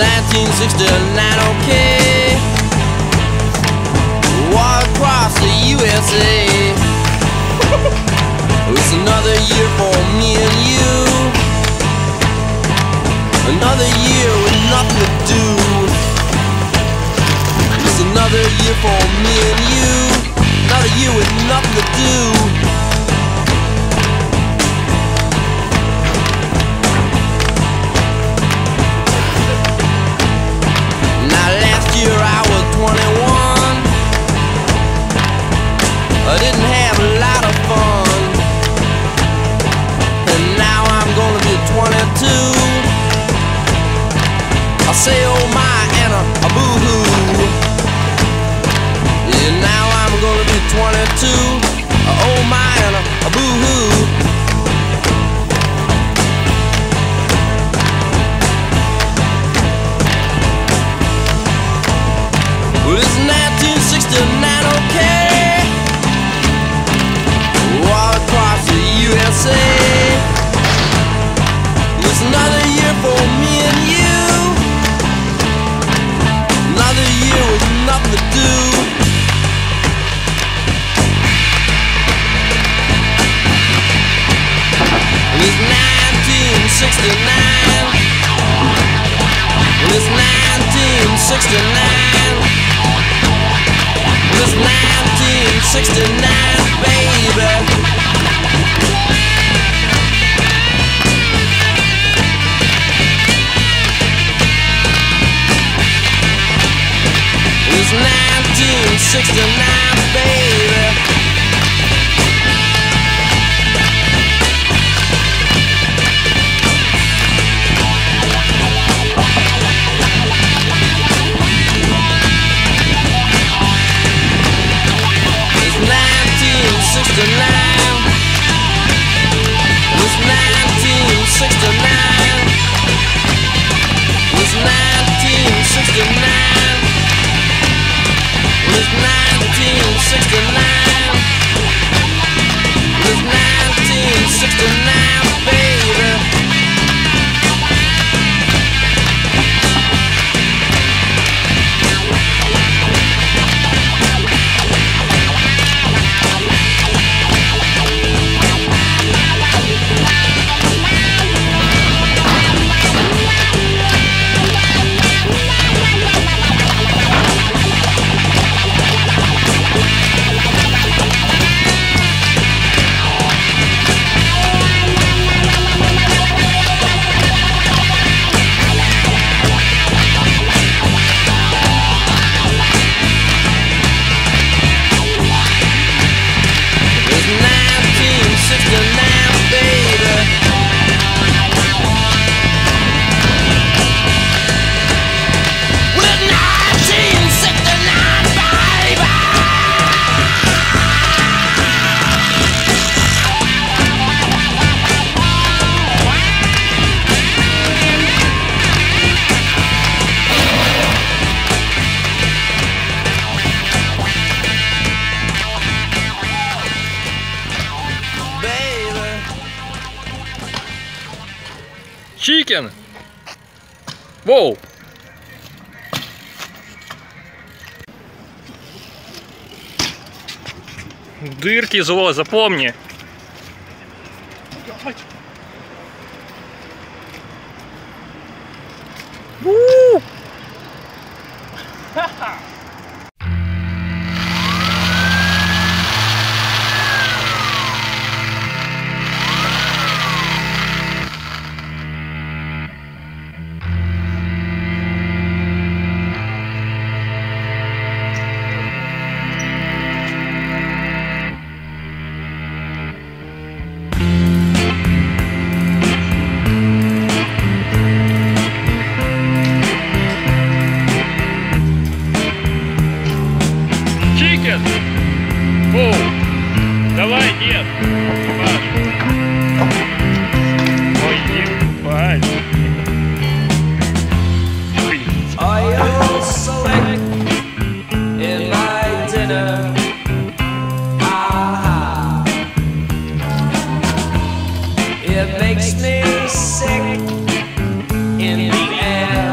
1969, okay. Walk across the USA. It's another year for me and you, another year with nothing to do. It's another year for me and you, another year with nothing to do. I didn't have a lot of fun, and now I'm gonna be 22. I say oh my and a boo-hoo. And now I'm gonna be 22. Oh my and a boo-hoo. Well, it's 1969, okay. It's another year for me and you, another year with nothing to do. And it's 1969. And it's 1969. And it's 1969, baby. It's 1969, baby. It's 1969. It's 1969. It's 1969. It's 1969. It's 1969, baby. Chicken. Whoa. Дырки зло, запомни. It makes me sick in the air.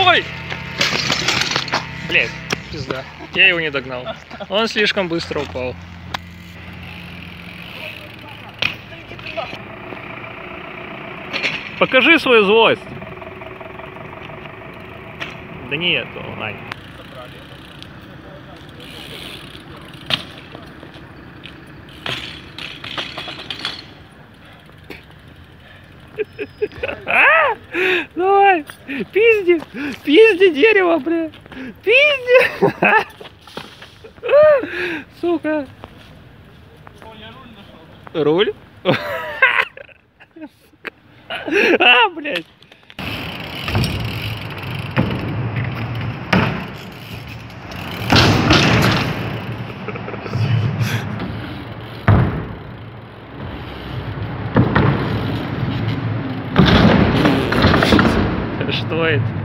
Стой! Блядь, пизда. Я его не догнал. Он слишком быстро упал. Покажи свою злость. Да нет, Ань. А? Давай, пизди, пизди дерево, бля, пизди, сука. О, я руль нашел. Руль? А, блядь. Что это?